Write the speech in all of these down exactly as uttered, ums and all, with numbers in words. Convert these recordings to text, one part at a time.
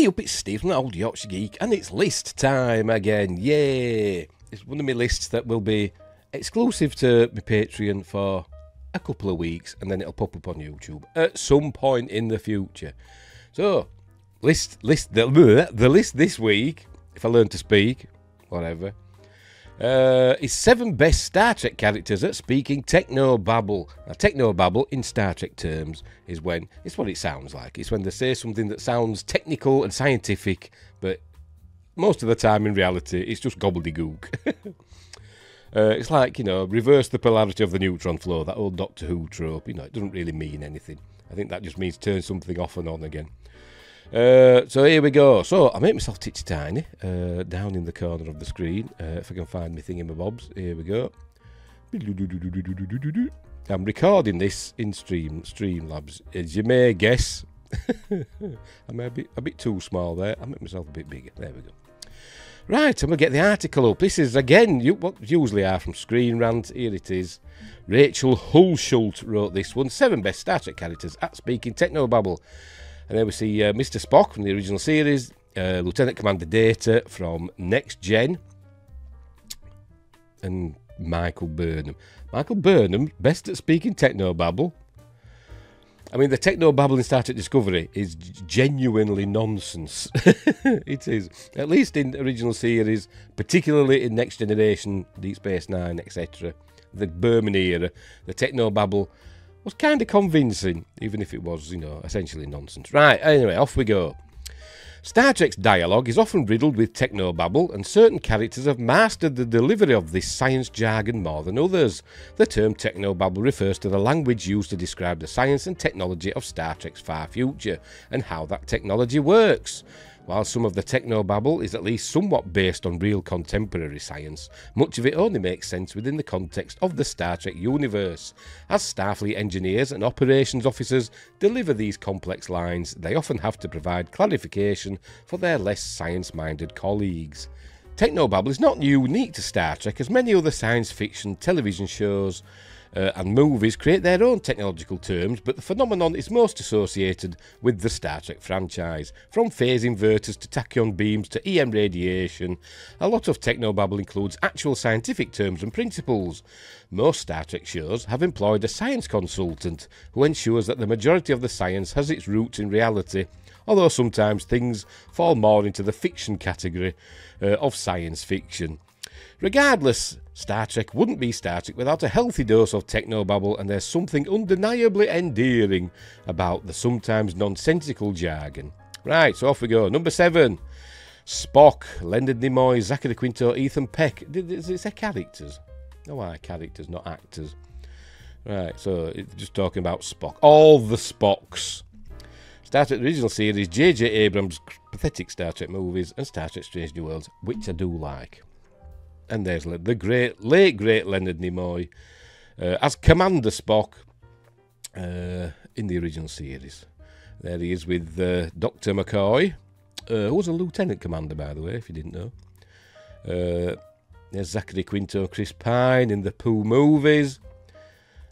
Hey up, it's Steve from the Old Yorkshire Geek, and it's list time again, yay! It's one of my lists that will be exclusive to my Patreon for a couple of weeks, and then it'll pop up on YouTube at some point in the future. So, list, list, the, the list this week, if I learn to speak, whatever, uh, is seven best Star Trek characters at speaking technobabble. Now, technobabble, in Star Trek terms, is when, it's what it sounds like. It's when they say something that sounds technical and scientific, but most of the time, in reality, it's just gobbledygook. uh, it's like, you know, reverse the polarity of the neutron flow, that old Doctor Who trope. You know, it doesn't really mean anything. I think that just means turn something off and on again. Uh, so here we go. So I make myself titty tiny uh, down in the corner of the screen. Uh, if I can find my thing in my bobs, here we go. I'm recording this in Stream Streamlabs, as you may guess. I'm a bit a bit too small there. I make myself a bit bigger. There we go. Right, I'm gonna get the article up. This is again you, what usually are from Screenrant. Here it is. Rachel Hulshult wrote this one. Seven best Star Trek characters at speaking technobabble. And then we see uh, Mister Spock from the original series, uh, Lieutenant Commander Data from Next Gen, and Michael Burnham. Michael Burnham, best at speaking technobabble. I mean, the technobabble in Star Trek Discovery is genuinely nonsense. It is. At least in the original series, particularly in Next Generation, Deep Space Nine, et cetera, the Berman era, the technobabble was kind of convincing, even if it was, you know, essentially nonsense. Right, anyway, off we go. Star Trek's dialogue is often riddled with technobabble, and certain characters have mastered the delivery of this science jargon more than others. The term technobabble refers to the language used to describe the science and technology of Star Trek's far future, and how that technology works. While some of the technobabble is at least somewhat based on real contemporary science, much of it only makes sense within the context of the Star Trek universe. As Starfleet engineers and operations officers deliver these complex lines, they often have to provide clarification for their less science-minded colleagues. Technobabble is not unique to Star Trek, as many other science fiction television shows Uh, and movies create their own technological terms, but the phenomenon is most associated with the Star Trek franchise. From phase inverters to tachyon beams to E M radiation, a lot of technobabble includes actual scientific terms and principles. Most Star Trek shows have employed a science consultant who ensures that the majority of the science has its roots in reality, although sometimes things fall more into the fiction category uh, of science fiction. Regardless, Star Trek wouldn't be Star Trek without a healthy dose of technobabble, and there's something undeniably endearing about the sometimes nonsensical jargon. Right, so off we go. Number seven. Spock, Leonard Nimoy, Zachary Quinto, Ethan Peck. Is it their characters? No, why characters, not actors. Right, so just talking about Spock. All the Spocks. Star Trek the original series, J J Abrams' pathetic Star Trek movies, and Star Trek Strange New Worlds, which I do like. And there's the great, late, great Leonard Nimoy uh, as Commander Spock uh, in the original series. There he is with uh, Doctor McCoy, uh, who was a Lieutenant Commander, by the way, if you didn't know. Uh, there's Zachary Quinto, Chris Pine in the Pooh movies.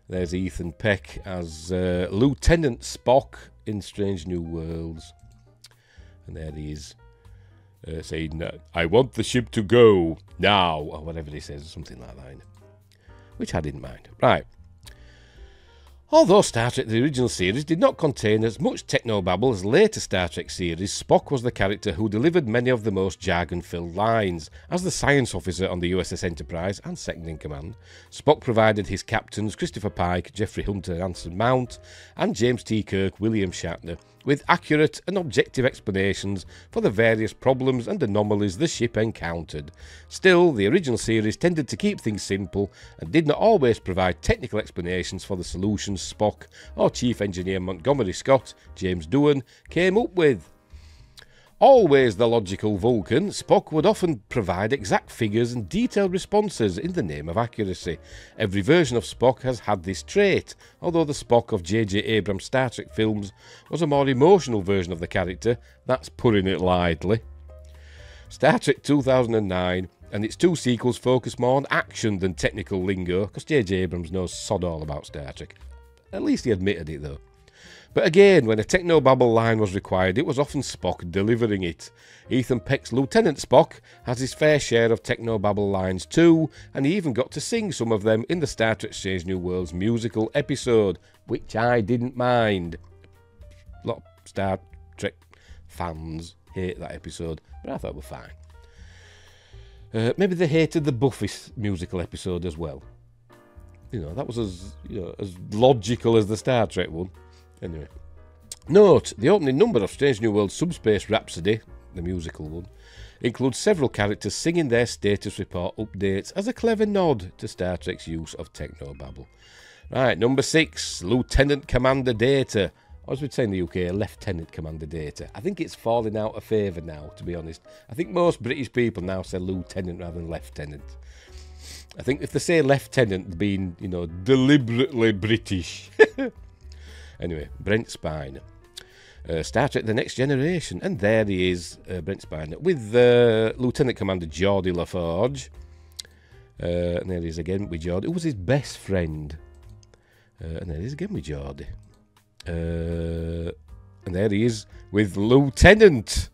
There's Ethan Peck as uh, Lieutenant Spock in Strange New Worlds. And there he is. Uh, saying, I want the ship to go now, or whatever he says, something like that, which I didn't mind. Right. Although Star Trek the original series did not contain as much technobabble as later Star Trek series, Spock was the character who delivered many of the most jargon-filled lines. As the science officer on the U S S Enterprise and second-in-command, Spock provided his captains Christopher Pike, Jeffrey Hunter, Anson Mount, and James T. Kirk, William Shatner, with accurate and objective explanations for the various problems and anomalies the ship encountered. Still, the original series tended to keep things simple and did not always provide technical explanations for the solutions Spock or Chief Engineer Montgomery Scott, James Doohan, came up with. Always the logical Vulcan, Spock would often provide exact figures and detailed responses in the name of accuracy. Every version of Spock has had this trait, although the Spock of J J Abrams' Star Trek films was a more emotional version of the character. That's putting it lightly. Star Trek two thousand nine and its two sequels focus more on action than technical lingo, because J J Abrams knows sod all about Star Trek. At least he admitted it, though. But again, when a technobabble line was required, it was often Spock delivering it. Ethan Peck's Lieutenant Spock has his fair share of technobabble lines too, and he even got to sing some of them in the Star Trek Strange New Worlds musical episode, which I didn't mind. A lot of Star Trek fans hate that episode, but I thought it was fine. Uh, maybe they hated the Buffy musical episode as well. You know, that was as, you know, as logical as the Star Trek one. Anyway. Note, the opening number of Strange New World Subspace Rhapsody, the musical one, includes several characters singing their status report updates as a clever nod to Star Trek's use of technobabble. Right, number six, Lieutenant Commander Data. Or as we'd say in the U K, Lieutenant Commander Data. I think it's falling out of favour now, to be honest. I think most British people now say Lieutenant rather than Lieutenant. I think if they say Lieutenant, being, you know, deliberately British. Anyway, Brent Spiner. Uh, Star Trek The Next Generation. And there he is, uh, Brent Spiner, with uh, Lieutenant Commander Geordie LaForge. Uh, and there he is again with Geordie, who was his best friend. Uh, and there he is again with Geordie. Uh, and there he is with Lieutenant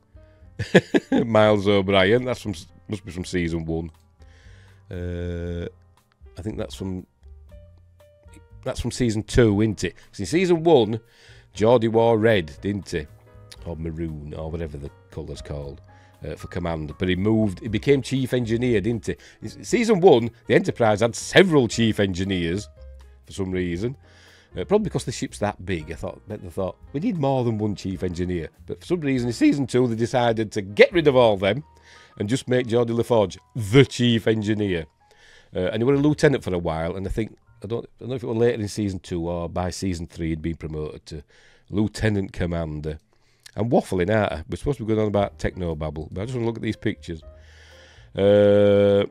Miles O'Brien. That's from, must be from season one. Uh, I think that's from that's from season two, isn't it? Because in season one, Geordie wore red, didn't he, or maroon, or whatever the colour's called uh, for command. But he moved; he became chief engineer, didn't he? In season one, the Enterprise had several chief engineers for some reason. Uh, probably because the ship's that big, I thought, bet they thought, we need more than one chief engineer. But for some reason, in season two, they decided to get rid of all them and just make Geordie LaForge the chief engineer. Uh, and he was a lieutenant for a while, and I think, I don't, I don't know if it was later in season two or by season three, he'd been promoted to lieutenant commander. I'm waffling, aren't I? We're supposed to be going on about technobabble, but I just want to look at these pictures. Uh...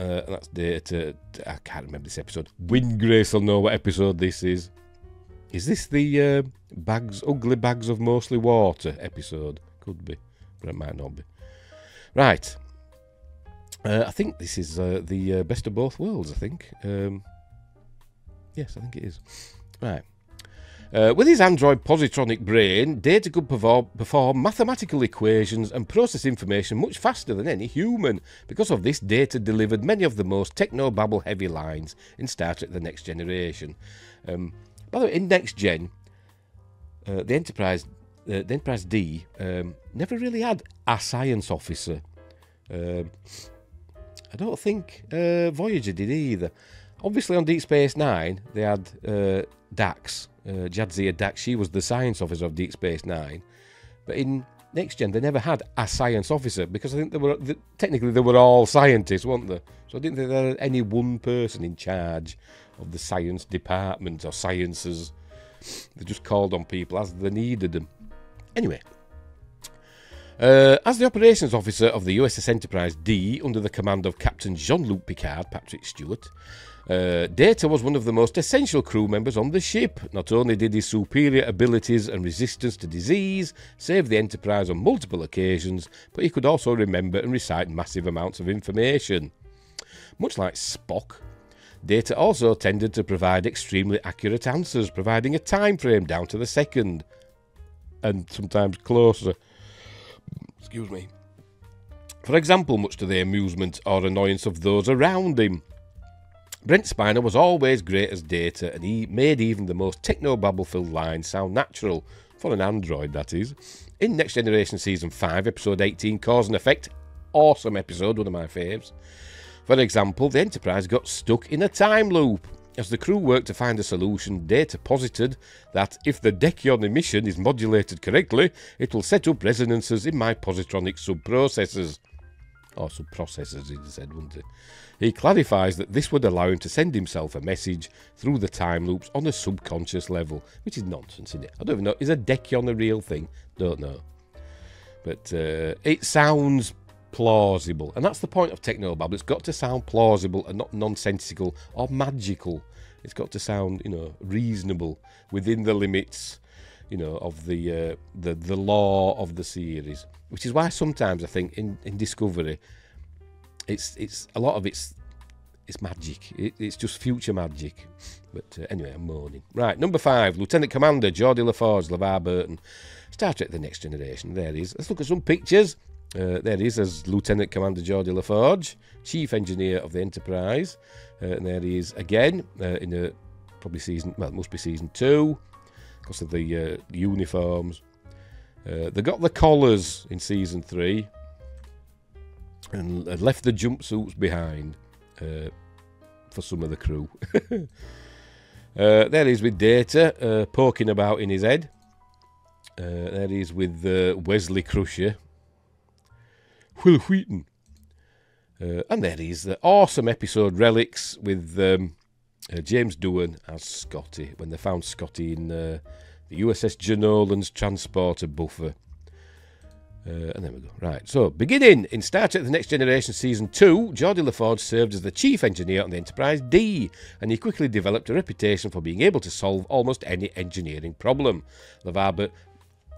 Uh, and that's Data. I can't remember this episode. Windgrace will know what episode this is. Is this the uh, bags, ugly bags of mostly water episode? Could be, but it might not be. Right. Uh, I think this is uh, the uh, best of both worlds, I think. Um, yes, I think it is. Right. Uh, with his android positronic brain, Data could perform mathematical equations and process information much faster than any human. Because of this, Data delivered many of the most technobabble-heavy lines in Star Trek The Next Generation. Um, by the way, in Next Gen, uh, the Enterprise, uh, the Enterprise-D um, never really had a science officer. Uh, I don't think uh, Voyager did either. Obviously, on Deep Space Nine, they had uh, Dax. Uh, Jadzia Dax, she was the science officer of Deep Space Nine. But in Next Gen, they never had a science officer because I think they were, they, technically, they were all scientists, weren't they? So I didn't think there was any one person in charge of the science department or sciences. They just called on people as they needed them. Anyway. Uh, as the operations officer of the U S S Enterprise-D, under the command of Captain Jean-Luc Picard, Patrick Stewart, Uh, Data was one of the most essential crew members on the ship. Not only did his superior abilities and resistance to disease save the Enterprise on multiple occasions, but he could also remember and recite massive amounts of information. Much like Spock, Data also tended to provide extremely accurate answers, providing a time frame down to the second, and sometimes closer. Excuse me. For example, much to the amusement or annoyance of those around him. Brent Spiner was always great as Data, and he made even the most technobabble-filled lines sound natural, for an android, that is. In Next Generation Season five, Episode eighteen, Cause and Effect, awesome episode, one of my faves. For example, the Enterprise got stuck in a time loop. As the crew worked to find a solution, Data posited that if the Dekyon emission is modulated correctly, it will set up resonances in my positronic subprocessors. Or subprocessors, he said, wouldn't he? He clarifies that this would allow him to send himself a message through the time loops on a subconscious level, which is nonsense, isn't it? I don't even know. Is a Dekyon a real thing? Don't know. But uh, it sounds plausible, and that's the point of technobabble. It's got to sound plausible and not nonsensical or magical. It's got to sound, you know, reasonable within the limits, you know, of the uh, the the law of the series, which is why sometimes I think in in Discovery, it's it's a lot of it's It's magic. It, it's just future magic. But uh, anyway, I'm moaning. Right, number five, Lieutenant Commander Geordie LaForge, LeVar Burton. Star Trek The Next Generation. There he is. Let's look at some pictures. Uh, there he is as Lieutenant Commander Geordie LaForge, Chief Engineer of the Enterprise. Uh, and there he is again uh, in a, probably season, well, it must be season two because of the uh, uniforms. Uh, they got the collars in season three and left the jumpsuits behind uh, for some of the crew. uh, there he is with Data uh, poking about in his head. Uh, there he is with uh, Wesley Crusher. Will Wheaton. Uh, and there he is, the awesome episode Relics with um, uh, James Doohan as Scotty, when they found Scotty in uh, the U S S John Nolan's transporter buffer. Uh, and there we go. Right, so beginning in Star Trek The Next Generation Season two, Geordie LaForge served as the Chief Engineer on the Enterprise-D, and he quickly developed a reputation for being able to solve almost any engineering problem. LeVar Burton,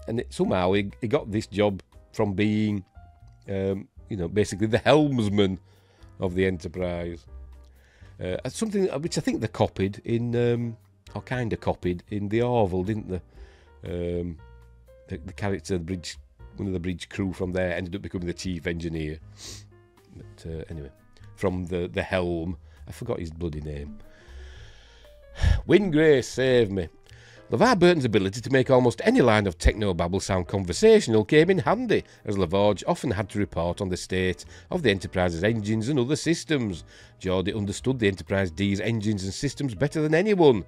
and it, somehow he, he got this job from being... Um, you know, basically the helmsman of the Enterprise. Uh, something which I think they copied in, um, or kind of copied in the Orville, didn't they? Um, the, the character, the bridge, one of the bridge crew from there ended up becoming the chief engineer. But uh, anyway, from the, the helm. I forgot his bloody name. Wingrace, save me. LeVar Burton's ability to make almost any line of technobabble sound conversational came in handy, as LaForge often had to report on the state of the Enterprise's engines and other systems. Geordie understood the Enterprise-D's engines and systems better than anyone,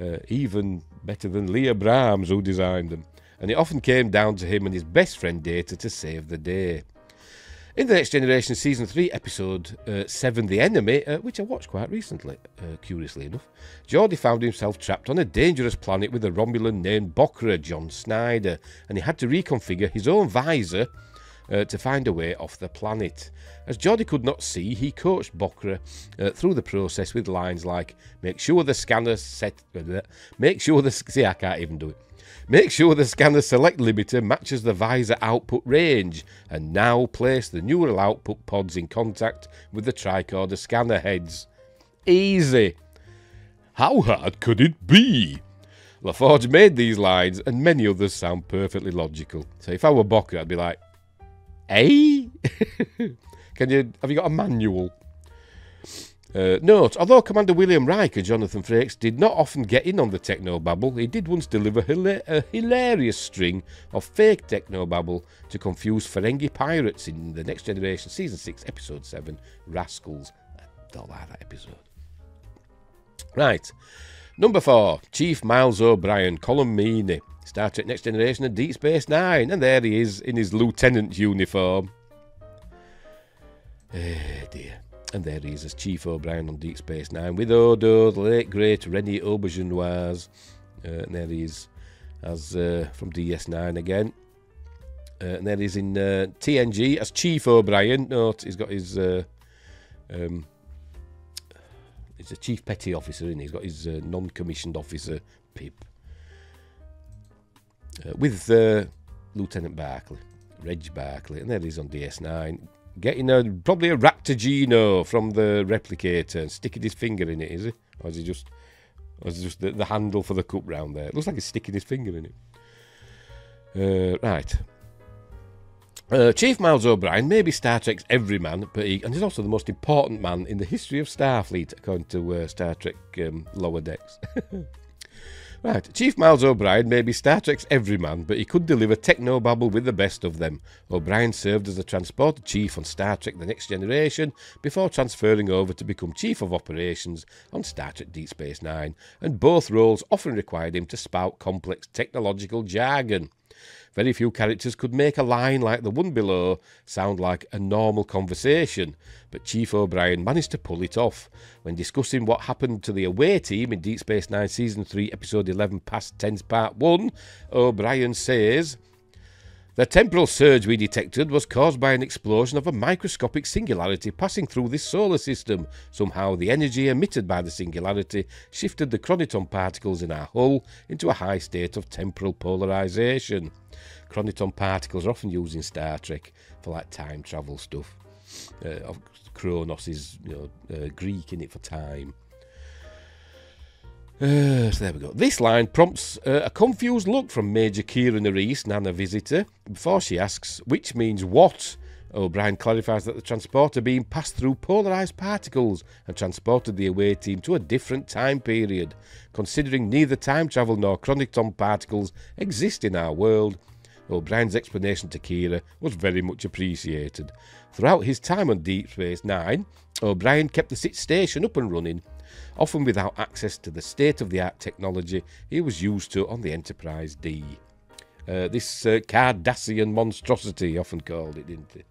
uh, even better than Leah Brahms, who designed them, and it often came down to him and his best friend Data to save the day. In The Next Generation Season three, Episode uh, seven, The Enemy, uh, which I watched quite recently, uh, curiously enough, Geordie found himself trapped on a dangerous planet with a Romulan named Bokra, John Snyder, and he had to reconfigure his own visor uh, to find a way off the planet. As Geordie could not see, he coached Bokra uh, through the process with lines like, make sure the scanner set... Make sure the... See, I can't even do it. Make sure the scanner select limiter matches the visor output range, and now place the neural output pods in contact with the tricorder scanner heads. Easy. How hard could it be? LaForge made these lines and many others sound perfectly logical. So if I were Bocker, I'd be like, eh? Can you, have you got a manual? Uh, note, although Commander William Riker, Jonathan Frakes, did not often get in on the technobabble, he did once deliver hila a hilarious string of fake technobabble to confuse Ferengi pirates in The Next Generation Season six, Episode seven, Rascals. I don't like that episode. Right, number four, Chief Miles O'Brien, Colomini, Star Trek Next Generation and Deep Space Nine, and there he is in his lieutenant uniform. Eh, dear. And there he is as Chief O'Brien on Deep Space Nine with Odo, the late great René Aubergenois. Uh, and there he is as, uh, from D S nine again. Uh, and there he is in uh, T N G as Chief O'Brien. Note, he's got his... Uh, um, he's a Chief Petty Officer, isn't he? He's got his uh, non-commissioned officer, Pip. Uh, with uh, Lieutenant Barclay, Reg Barclay. And there he is on D S nine. Getting a, probably a Raptogeno from the replicator and sticking his finger in it, is he? Or is he just, or is it just the, the handle for the cup round there? It looks like he's sticking his finger in it. Uh, right. Uh, Chief Miles O'Brien may be Star Trek's everyman, but he, and he's also the most important man in the history of Starfleet, according to uh, Star Trek um, Lower Decks. Right, Chief Miles O'Brien may be Star Trek's everyman, but he could deliver technobabble with the best of them. O'Brien served as the transporter chief on Star Trek The Next Generation before transferring over to become Chief of Operations on Star Trek Deep Space Nine, and both roles often required him to spout complex technological jargon. Very few characters could make a line like the one below sound like a normal conversation, but Chief O'Brien managed to pull it off. When discussing what happened to the away team in Deep Space Nine Season three, Episode eleven, Past Tense, Part one, O'Brien says, "The temporal surge we detected was caused by an explosion of a microscopic singularity passing through this solar system. Somehow the energy emitted by the singularity shifted the chroniton particles in our hull into a high state of temporal polarization." Chroniton particles are often used in Star Trek for like time travel stuff. Uh, Kronos is, you know, uh, Greek in it for time. Uh, so there we go. This line prompts uh, a confused look from Major Kira Nerys, Nana Visitor, before she asks, which means what? O'Brien clarifies that the transporter beam passed through polarised particles and transported the away team to a different time period. Considering neither time travel nor chroniton particles exist in our world, O'Brien's explanation to Kira was very much appreciated. Throughout his time on Deep Space Nine, O'Brien kept the sit station up and running, often without access to the state-of-the-art technology he was used to on the Enterprise-D. Uh, this uh, Cardassian monstrosity, he often called it, didn't he?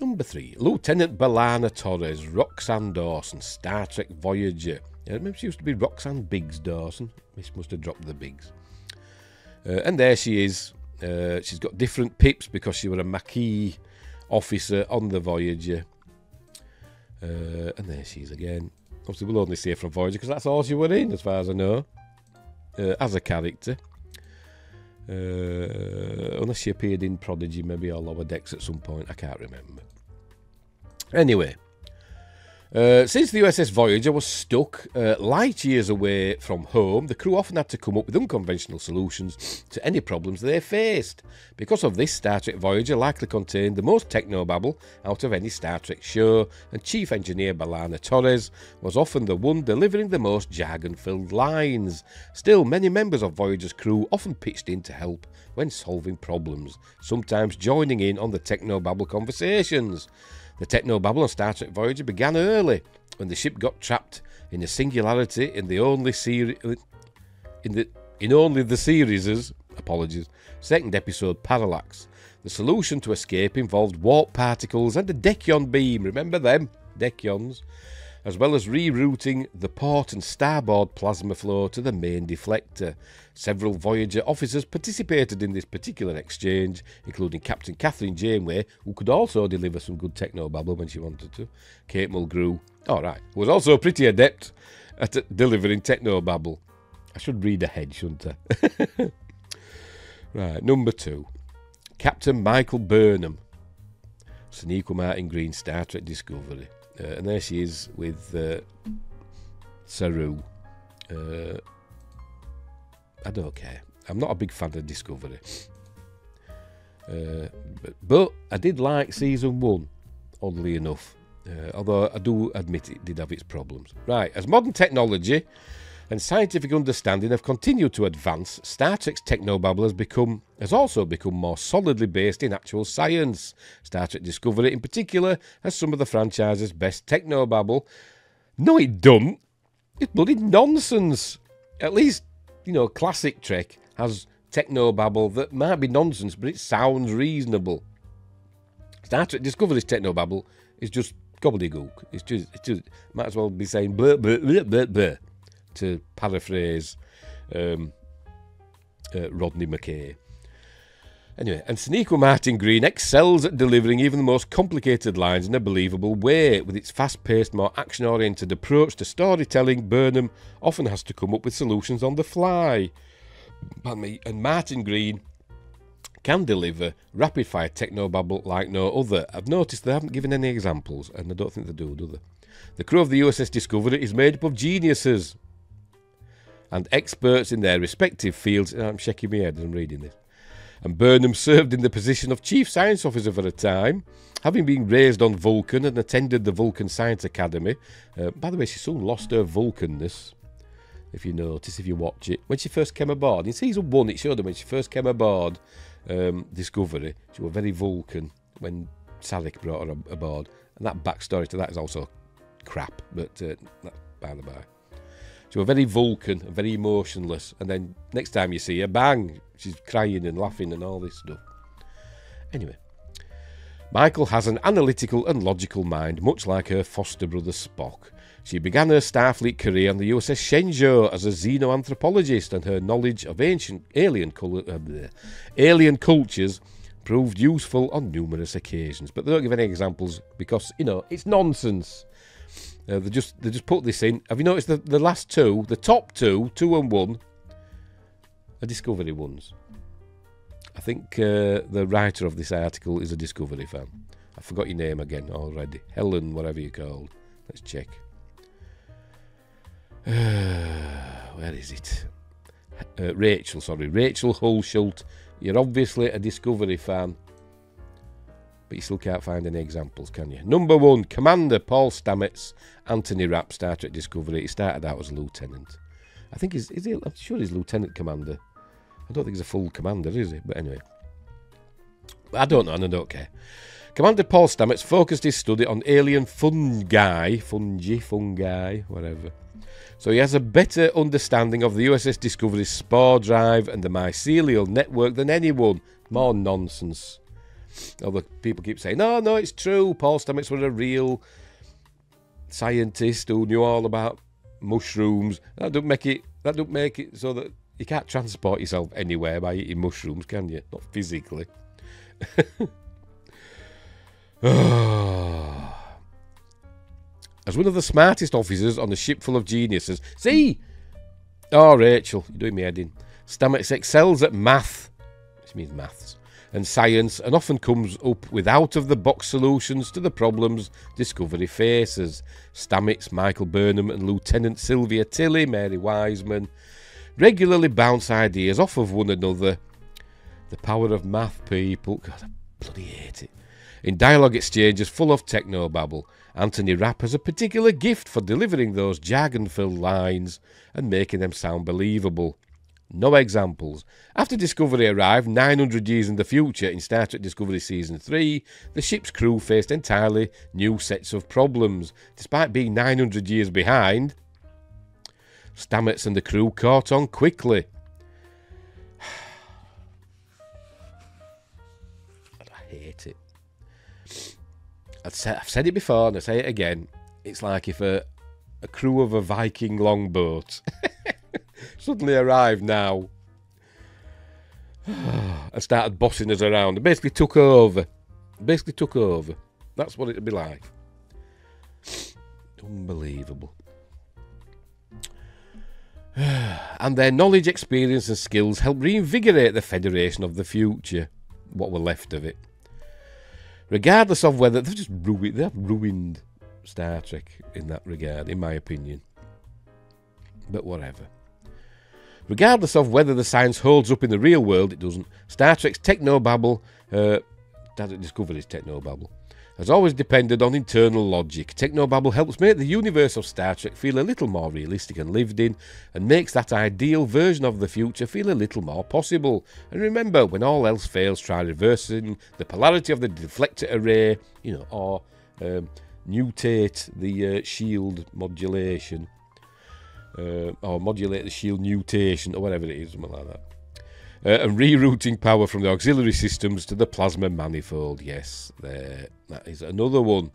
Number three, Lieutenant B'Elanna Torres, Roxanne Dawson, Star Trek Voyager. I remember she used to be Roxanne Biggs Dawson. This must have dropped the Biggs. Uh, and there she is. Uh, she's got different pips because she was a Maquis officer on the Voyager. Uh, and there she is again. Obviously, we'll only see her from Voyager because that's all she was in, as far as I know, uh, as a character. Uh, unless she appeared in Prodigy, maybe, or Lower Decks at some point. I can't remember. Anyway, uh, since the U S S Voyager was stuck uh, light years away from home, the crew often had to come up with unconventional solutions to any problems they faced. Because of this, Star Trek Voyager likely contained the most technobabble out of any Star Trek show, and Chief Engineer B'Elanna Torres was often the one delivering the most jargon-filled lines. Still, many members of Voyager's crew often pitched in to help when solving problems, sometimes joining in on the technobabble conversations. The technobabble on Star Trek Voyager began early, when the ship got trapped in a singularity in the only series, in the in only the series' apologies second episode, Parallax. The solution to escape involved warp particles and a Dekyon beam. Remember them, Dekyons, as well as rerouting the port and starboard plasma flow to the main deflector. Several Voyager officers participated in this particular exchange, including Captain Catherine Janeway, who could also deliver some good technobabble when she wanted to, Kate Mulgrew, all right, who was also pretty adept at delivering technobabble. I should read ahead, shouldn't I? Right, number two. Captain Michael Burnham, Sonequa Martin-Green, Star Trek Discovery. Uh, and there she is with uh, Saru. Uh, I don't care. I'm not a big fan of Discovery. Uh, but, but I did like season one, oddly enough. Uh, although I do admit it did have its problems. Right, as modern technology and scientific understanding have continued to advance, Star Trek's technobabble has become, has also become more solidly based in actual science. Star Trek Discovery, in particular, has some of the franchise's best technobabble. No, it don't. It's bloody nonsense. At least, you know, classic Trek has technobabble that might be nonsense, but it sounds reasonable. Star Trek Discovery's technobabble is just gobbledygook. It's just, it's just might as well be saying blah, blah, blah, blah, blah. To paraphrase um, uh, Rodney McKay. Anyway, and Sonequa Martin-Green excels at delivering even the most complicated lines in a believable way. With its fast-paced, more action-oriented approach to storytelling, Burnham often has to come up with solutions on the fly. And Martin-Green can deliver rapid-fire technobabble like no other. I've noticed they haven't given any examples, and I don't think they do, do they? The crew of the U S S Discovery is made up of geniuses and experts in their respective fields. I'm shaking my head as I'm reading this. And Burnham served in the position of Chief Science Officer for a time, having been raised on Vulcan and attended the Vulcan Science Academy. Uh, by the way, she soon lost her Vulcanness, if you notice, if you watch it. When she first came aboard, in season one it showed her when she first came aboard um, Discovery, she was very Vulcan when Sarek brought her aboard. And that backstory to that is also crap, but uh, that's by the by. She was very Vulcan, very emotionless, and then next time you see her, bang, she's crying and laughing and all this stuff. Anyway, Michael has an analytical and logical mind, much like her foster brother Spock. She began her Starfleet career on the U S S Shenzhou as a xenoanthropologist, and her knowledge of ancient alien, uh, alien cultures proved useful on numerous occasions. But they don't give any examples because, you know, it's nonsense. Uh, they just they just put this in. Have you noticed the, the last two, the top two, two and one, are Discovery ones? I think uh, the writer of this article is a Discovery fan. I forgot your name again already. Helen, whatever you're called. Let's check. Uh, where is it? Uh, Rachel, sorry. Rachel Hulshult. You're obviously a Discovery fan. But you still can't find any examples, can you? Number one, Commander Paul Stamets, Anthony Rapp, Star Trek Discovery. He started out as a lieutenant. I think he's, is he, I'm sure he's lieutenant commander. I don't think he's a full commander, is he? But anyway. I don't know, and I don't care. Commander Paul Stamets focused his study on alien fungi, fungi, fungi, whatever. So he has a better understanding of the U S S Discovery's spore drive and the mycelial network than anyone. More nonsense. Although people keep saying, no, no, it's true. Paul Stamets was a real scientist who knew all about mushrooms. That don't make it, that don't make it so that you can't transport yourself anywhere by eating mushrooms, can you? Not physically. Oh. As one of the smartest officers on a ship full of geniuses. See? Oh, Rachel, you're doing me head in. Stamets excels at math, which means maths, and science, and often comes up with out-of-the-box solutions to the problems Discovery faces. Stamets, Michael Burnham, and Lieutenant Sylvia Tilly, Mary Wiseman, regularly bounce ideas off of one another. The power of math, people. God, I bloody hate it. In dialogue exchanges full of technobabble, Anthony Rapp has a particular gift for delivering those jargon-filled lines and making them sound believable. No examples. After Discovery arrived nine hundred years in the future in Star Trek Discovery Season three, the ship's crew faced entirely new sets of problems. Despite being nine hundred years behind, Stamets and the crew caught on quickly. I hate it. I've said it before and I say it again. It's like if a, a crew of a Viking longboat... suddenly arrived now and started bossing us around and basically took over. Basically took over. That's what it'd be like. Unbelievable. And their knowledge, experience and skills helped reinvigorate the Federation of the future. What were left of it. Regardless of whether... They've just ruined, they've ruined Star Trek in that regard, in my opinion. But whatever. Regardless of whether the science holds up in the real world, it doesn't. Star Trek's technobabble, uh, Star Trek Discovery's technobabble, has always depended on internal logic. Technobabble helps make the universe of Star Trek feel a little more realistic and lived in, and makes that ideal version of the future feel a little more possible. And remember, when all else fails, try reversing the polarity of the deflector array, you know, or um, mutate the uh, shield modulation. Uh, or modulate the shield mutation, or whatever it is, something like that. Uh, and rerouting power from the auxiliary systems to the plasma manifold. Yes, there. That is another one.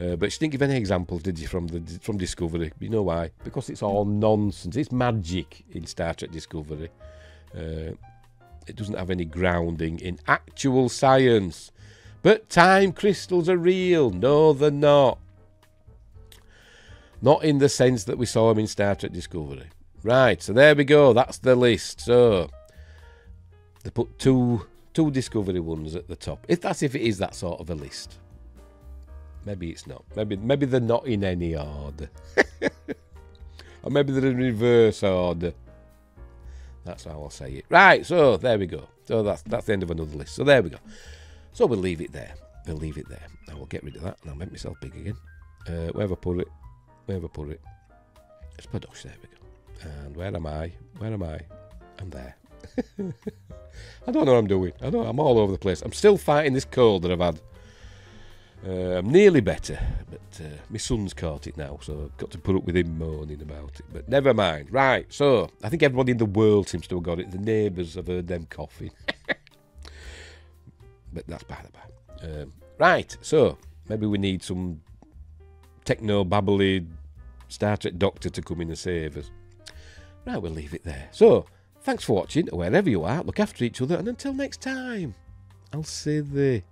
Uh, but you didn't give any examples, did you, from the from Discovery? You know why? Because it's all nonsense. It's magic in Star Trek Discovery. Uh, it doesn't have any grounding in actual science. But time crystals are real. No, they're not. Not in the sense that we saw him in Star Trek Discovery. Right, so there we go. That's the list. So, they put two two Discovery ones at the top. If that's if it is that sort of a list. Maybe it's not. Maybe maybe they're not in any order. Or maybe they're in reverse order. That's how I'll say it. Right, so there we go. So that's, that's the end of another list. So there we go. So we'll leave it there. We'll leave it there. I will get rid of that and I'll make myself big again. Uh, where have I put it? Where have I put it? It's Padosh, there we go. And where am I? Where am I? I'm there. I don't know what I'm doing. I don't, I'm all over the place. I'm still fighting this cold that I've had. Uh, I'm nearly better, but uh, my son's caught it now, so I've got to put up with him moaning about it. But never mind. Right, so I think everybody in the world seems to have got it. The neighbours have heard them coughing. But that's by the by. Um, right, so maybe we need some techno-babbly Star Trek doctor to come in and save us. Right, we'll leave it there. So, thanks for watching. Wherever you are, look after each other, and until next time, I'll see thee.